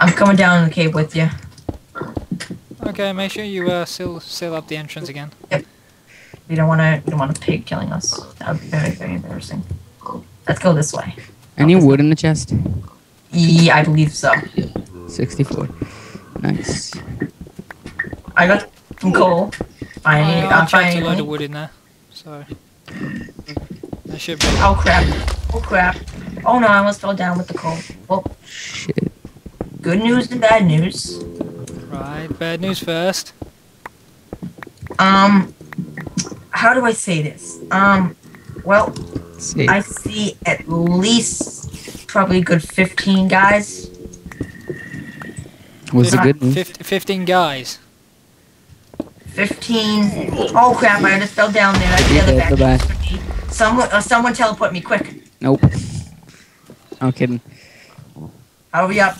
I'm coming down in the cave with you. Okay, make sure you seal up the entrance again. Yep. We don't want a pig killing us. That would be very, very embarrassing. Let's go this way. Any wood in the chest? Yeah, I believe so. 64. Nice. I got some coal. I'm trying a load of wood in there. So that should be. Oh crap! Oh crap! Oh no! I almost fell down with the coal. Oh shit! Good news and bad news. Right. Bad news first. How do I say this? Well, I see at least probably a good 15 guys. What's the good news? 15 guys. 15. Oh crap! I just fell down there. That's the other bad news for me. Someone teleport me quick. Nope. I'm kidding. Hurry up.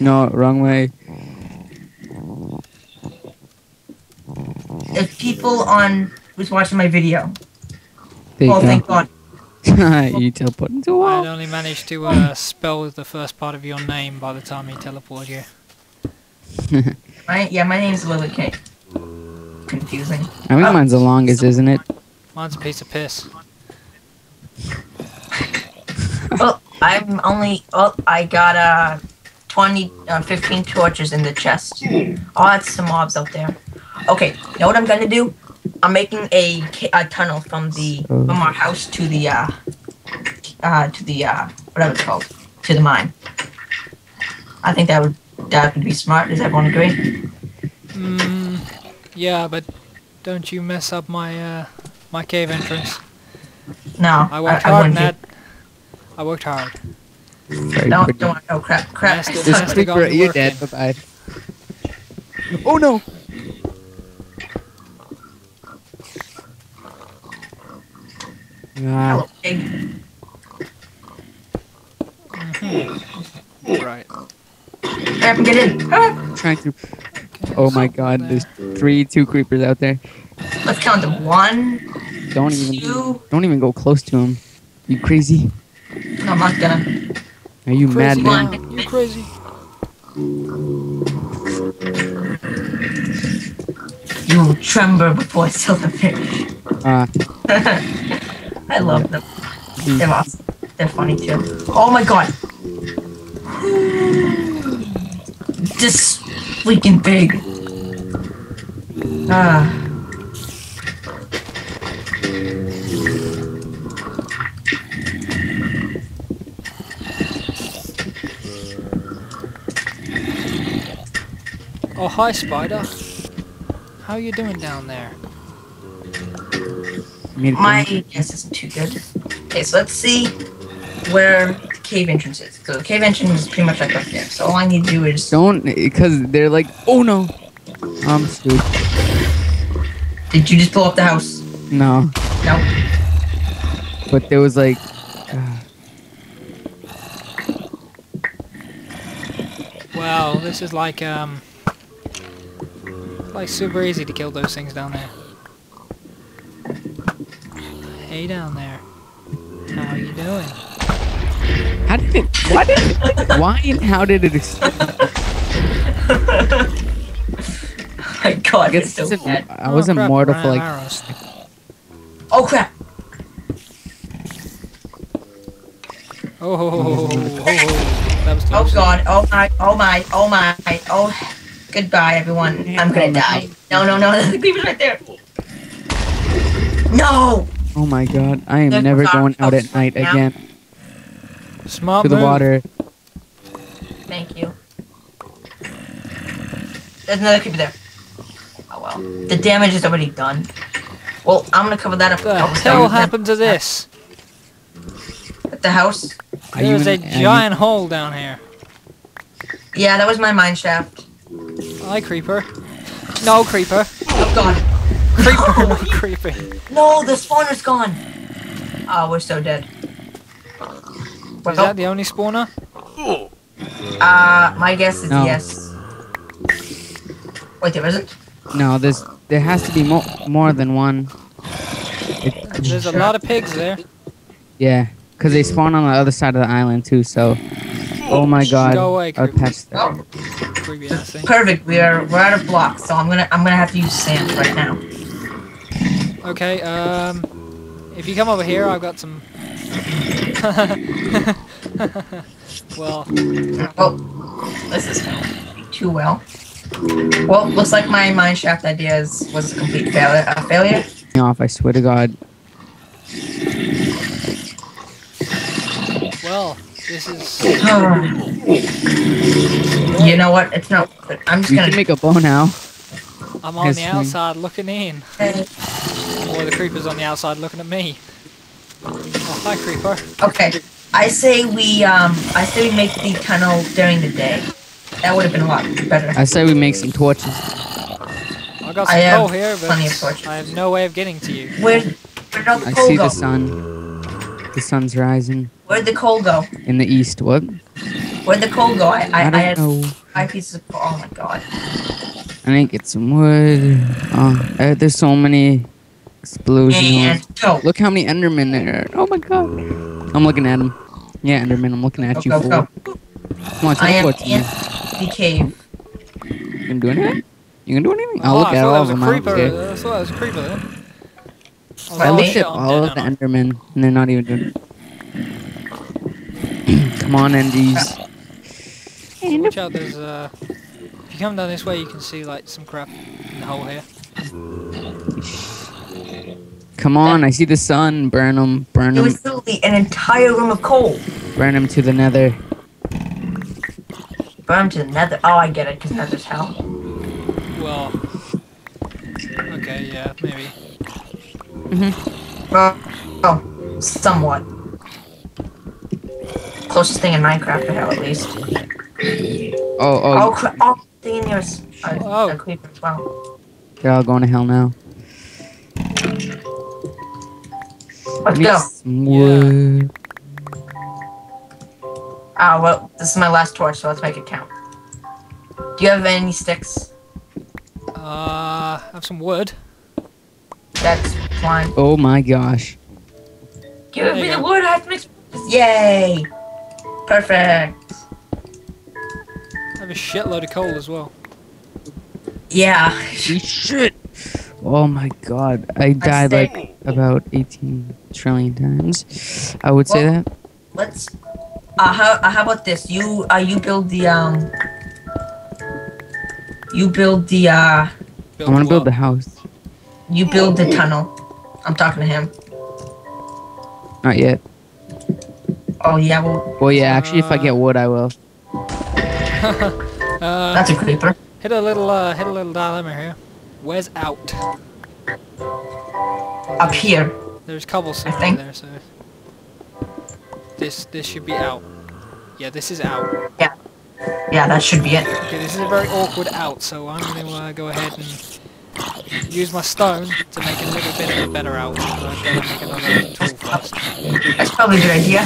No, wrong way. There's people who's watching my video. Oh, thank God. You teleport into a wall. I only managed to spell the first part of your name by the time he teleported you. My name's Lily Kate. Confusing. I think mine's the longest, isn't it? Mine's a piece of piss. Well, I'm only. Oh, I got 15 torches in the chest. Oh, that's some mobs out there. Okay, you know what I'm gonna do? I'm making a tunnel from our house to the whatever it's called, to the mine. I think that would be smart. Does everyone agree? Yeah, but don't you mess up my my cave entrance. No, I worked hard. Don't. Oh crap! Crap! This creeper, you're dead. Bye bye. Oh no! Hello, pig. Right. Get in. Ah. Trying to. Okay, oh my God! There. There's two creepers out there. Let's count them. One. Don't even go close to him. You crazy? No, I'm not gonna. Are you mad, man? You crazy? You will tremble before silverfish. I love them. They're awesome. They're funny too. Oh my God! This freaking pig. Oh hi, spider. How are you doing down there? My guess isn't too good. Okay, so let's see where the cave entrance is. So the cave entrance is pretty much like up there. So all I need to do is because they're like, oh no, I'm stupid. Did you just blow up the house? No. No. But there was like. Wow, this is like super easy to kill those things down there. Hey down there. How are you doing? How did it... What? Why and how did it explode? Oh my God, it's so bad. I wasn't mortal for like... Oh crap! Oh, that was close. Oh God, oh my, oh my, oh my, oh... Goodbye everyone, I'm gonna die. No, there's the creepers right there! No! Oh my God, I am never going out at night again. Small to the water. Thank you. There's another creeper there. Oh well. The damage is already done. Well, I'm gonna cover that up. What the hell happened to this? At the house? There's a giant hole down here. Yeah, that was my mine shaft. Hi, creeper. No, creeper. Oh God. Creeper, not creeper. No, the spawner's gone. Oh, we're so dead. Is that the only spawner? My guess is yes. Wait, there isn't? No, there has to be more than one. There's a lot of pigs there. Yeah, because they spawn on the other side of the island too, so... Oh my god! Go away, a pest. Oh. Perfect. We're out of blocks, so I'm gonna have to use sand right now. Okay. If you come over here, I've got some. Well. Oh, this is too well. Well, looks like my mineshaft idea was a complete failure. Off, I swear to God. Well, this is. You know what? It's not. I'm just gonna make a bow now. I'm on the outside looking in. Hey. Or the creeper's on the outside looking at me. Oh, hi, creeper. Okay, I say we make the tunnel during the day. That would have been a lot better. I say we make some torches. I got some coal here, but I have no way of getting to you. Where'd all the coal go? I see the sun. The sun's rising. Where'd the coal go? In the east. What? Where'd the coal go? I had know. 5 pieces of coal. Oh my god. I need to get some wood. Oh, there's so many explosions. Go. Look how many Endermen there are. Oh my god. I'm looking at them. Yeah, Enderman, I'm looking at you. Go. Come on, teleport to me. The cave. You can do anything? You can do anything? Oh, look at all of them out there. I thought that was a creeper there. I looked at all of the Endermen, and they're not even doing it. Come on, Endies. So watch out, there's if you come down this way, you can see, like, some crap in the hole here. Come on, I see the sun. Burn them, burn them. It was literally an entire room of coal. Burn them to the nether. Burn to the nether. Oh, I get it, because nether's hell. Well. Okay, yeah, maybe. Mm-hmm. Oh, somewhat. Closest thing in Minecraft to hell, at least. Oh, thing in there is a creeper as well. They're all going to hell now. Let's go. Yeah. Ah, well, this is my last torch, so let's make it count. Do you have any sticks? I have some wood. That's fine. Oh my gosh. Give me the wood, I have to make some... Yay! Perfect. I have a shitload of coal as well. Yeah. Shit! Oh my god, I died like about 18 trillion times. I would say that. Let's... how about this? You build the I want to build the house. You build the tunnel. I'm talking to him. Not yet. Oh yeah. Well yeah. Actually, if I get wood, I will. That's a creeper. Hit a little dilemma here. Where's out? Up here. There's cobblestone in there, so. This should be out. Yeah, this is out. Yeah. Yeah, that should be it. Okay, this is a very awkward out, so I'm going to go ahead and use my stone to make a little bit of a better out. That's probably a good idea.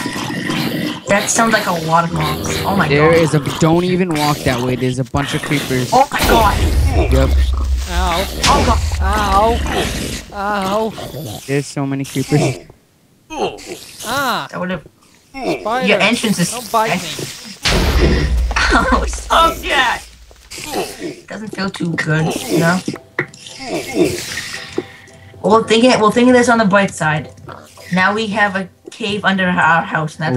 That sounds like a lot of mobs. Oh my god. Don't even walk that way, there's a bunch of creepers. Oh my god! Yep. Ow. Oh god. Ow. Ow. There's so many creepers. Ah! That would have... Spiders. Your entrance is... Don't bite me. Oh, stop that! Doesn't feel too good, you know? Well, think of this on the bright side. Now we have a cave under our house, and that's